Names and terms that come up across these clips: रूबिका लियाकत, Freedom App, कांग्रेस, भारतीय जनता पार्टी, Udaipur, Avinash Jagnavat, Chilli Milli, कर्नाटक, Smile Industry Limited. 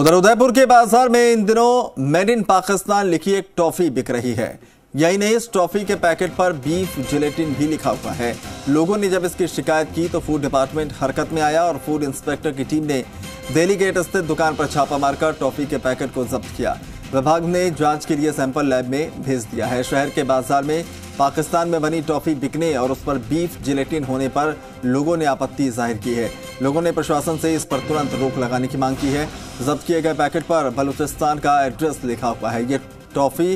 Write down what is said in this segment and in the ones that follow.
उधर उदयपुर के बाजार में इन दिनों मेड इन पाकिस्तान लिखी एक टॉफी बिक रही है। यही नहीं, इस टॉफी के पैकेट पर बीफ जिलेटिन भी लिखा हुआ है। लोगों ने जब इसकी शिकायत की तो फूड डिपार्टमेंट हरकत में आया और फूड इंस्पेक्टर की टीम ने दिल्ली गेट स्थित दुकान पर छापा मारकर टॉफी के पैकेट को जब्त किया। विभाग ने जांच के लिए सैंपल लैब में भेज दिया है। शहर के बाजार में पाकिस्तान में बनी टॉफी बिकने और उस पर बीफ जिलेटिन होने पर लोगों ने आपत्ति जाहिर की है। लोगों ने प्रशासन से इस पर तुरंत रोक लगाने की मांग की है। जब्त किए गए पैकेट पर बलूचिस्तान का एड्रेस लिखा हुआ है। ये टॉफी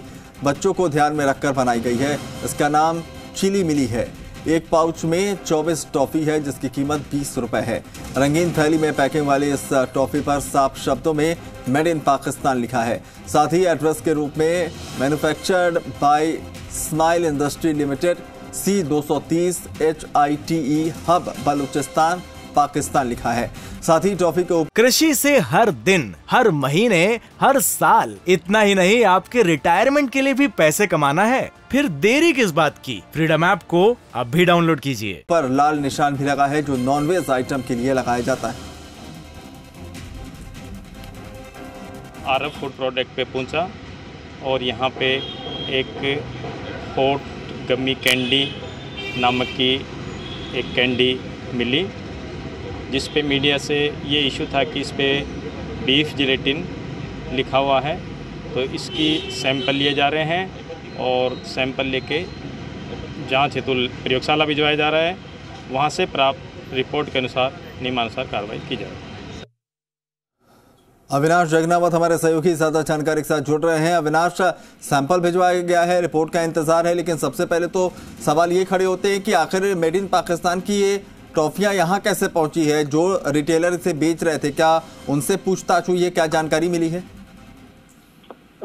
बच्चों को ध्यान में रखकर बनाई गई है। इसका नाम चिली मिली है। एक पाउच में 24 टॉफी है जिसकी कीमत 20 रुपए है। रंगीन थैली में पैकिंग वाली इस टॉफी पर साफ शब्दों में मेड इन पाकिस्तान लिखा है। साथ ही एड्रेस के रूप में manufactured by smile industry limited C230HITE hub Balochistan Pakistan लिखा है। साथ ही टॉफी को कृषि से हर दिन, हर महीने, हर साल इतना ही नहीं आपके रिटायरमेंट के लिए भी पैसे कमाना है, फिर देरी किस बात की। फ्रीडम ऐप को आप भी डाउनलोड कीजिए। पर लाल निशान भी लगा है जो नॉनवेज आइटम के लिए लगाया जाता है। आरब फूड प्रोडक्ट पे पहुंचा और यहाँ पे एक हॉट गमी कैंडी नामक की एक कैंडी मिली जिस पे मीडिया से ये इशू था कि इस पे बीफ जिलेटिन लिखा हुआ है, तो इसकी सैंपल लिए जा रहे हैं और सैंपल लेके जांच हेतु प्रयोगशाला भिजवाया जा रहा है। वहाँ से प्राप्त रिपोर्ट के अनुसार नियमानुसार कार्रवाई की जा रही है। अविनाश जगनावत हमारे सहयोगी ज्यादा जानकारी के साथ जुड़ रहे हैं। अविनाश, सैंपल भिजवाया गया है, रिपोर्ट का इंतजार है, लेकिन सबसे पहले तो सवाल ये खड़े होते हैं कि आखिर मेड इन पाकिस्तान की ये टॉफियां यहाँ कैसे पहुंची है? जो रिटेलर इसे बेच रहे थे, क्या उनसे पूछताछ हुई है? क्या जानकारी मिली है?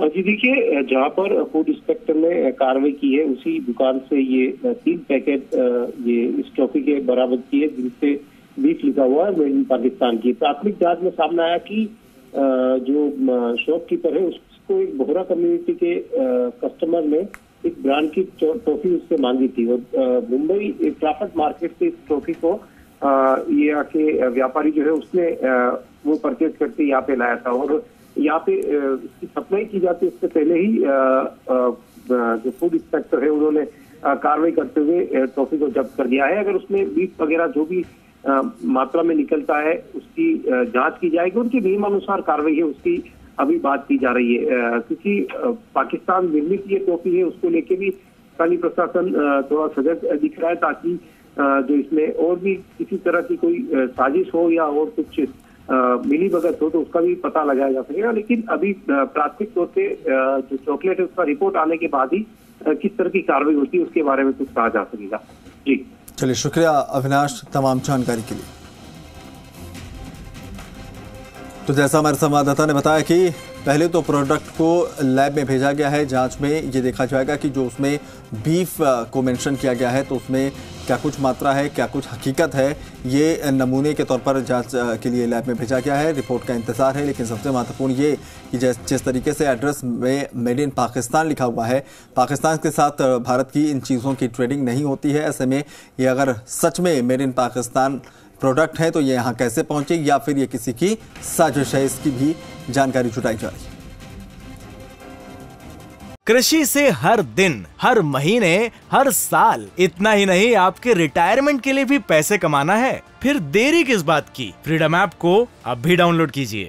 जी देखिए, जहाँ पर फूड इंस्पेक्टर ने कार्रवाई की है उसी दुकान से ये 3 पैकेट ये इस टॉफी के बरामद किए जिनसे बीफ लिखा हुआ है मेड इन पाकिस्तान की। प्राथमिक जांच में सामने आया कि जो शॉपकीपर है उसको एक बोहरा कम्युनिटी के कस्टमर ने एक ब्रांड की ट्रॉफी उससे मांगी थी और मुंबई ट्राफिक मार्केट से इस ट्रॉफी को ये आके व्यापारी जो है उसने वो परचेज करके यहाँ पे लाया था और यहाँ पे इसकी सप्लाई की जाती है। उससे पहले ही जो फूड इंस्पेक्टर है उन्होंने कार्रवाई करते हुए ट्रॉफी को जब्त कर दिया है। अगर उसमें बीफ वगैरह जो भी मात्रा में निकलता है उसकी जांच की जाएगी, उनके नियमानुसार कार्रवाई है उसकी अभी बात की जा रही है। क्योंकि पाकिस्तान निर्मित ये टॉफी है उसको लेके भी स्थानीय प्रशासन थोड़ा सजग दिख रहा है ताकि जो इसमें और भी किसी तरह की कोई साजिश हो या और कुछ मिलीभगत हो तो उसका भी पता लगाया जा सकेगा। लेकिन अभी प्राथमिक तौर पे जो चॉकलेट है उसका रिपोर्ट आने के बाद ही किस तरह की कार्रवाई होती है उसके बारे में कुछ कहा जा सकेगा। जी चलिए, शुक्रिया अविनाश तमाम जानकारी के लिए। तो जैसा हमारे संवाददाता ने बताया कि पहले तो प्रोडक्ट को लैब में भेजा गया है। जांच में ये देखा जाएगा कि जो उसमें बीफ को मेंशन किया गया है तो उसमें क्या कुछ मात्रा है, क्या कुछ हकीकत है। ये नमूने के तौर पर जांच के लिए लैब में भेजा गया है। रिपोर्ट का इंतजार है। लेकिन सबसे महत्वपूर्ण ये कि जिस तरीके से एड्रेस में मेड इन पाकिस्तान लिखा हुआ है, पाकिस्तान के साथ भारत की इन चीज़ों की ट्रेडिंग नहीं होती है। ऐसे में ये अगर सच में मेड इन पाकिस्तान प्रोडक्ट है तो ये यहाँ कैसे पहुँचे, या फिर ये किसी की साजिश है, इसकी भी जानकारी जुटाई जा रही है। कृषि से हर दिन, हर महीने, हर साल इतना ही नहीं आपके रिटायरमेंट के लिए भी पैसे कमाना है, फिर देरी किस बात की। फ्रीडम ऐप को आप भी डाउनलोड कीजिए।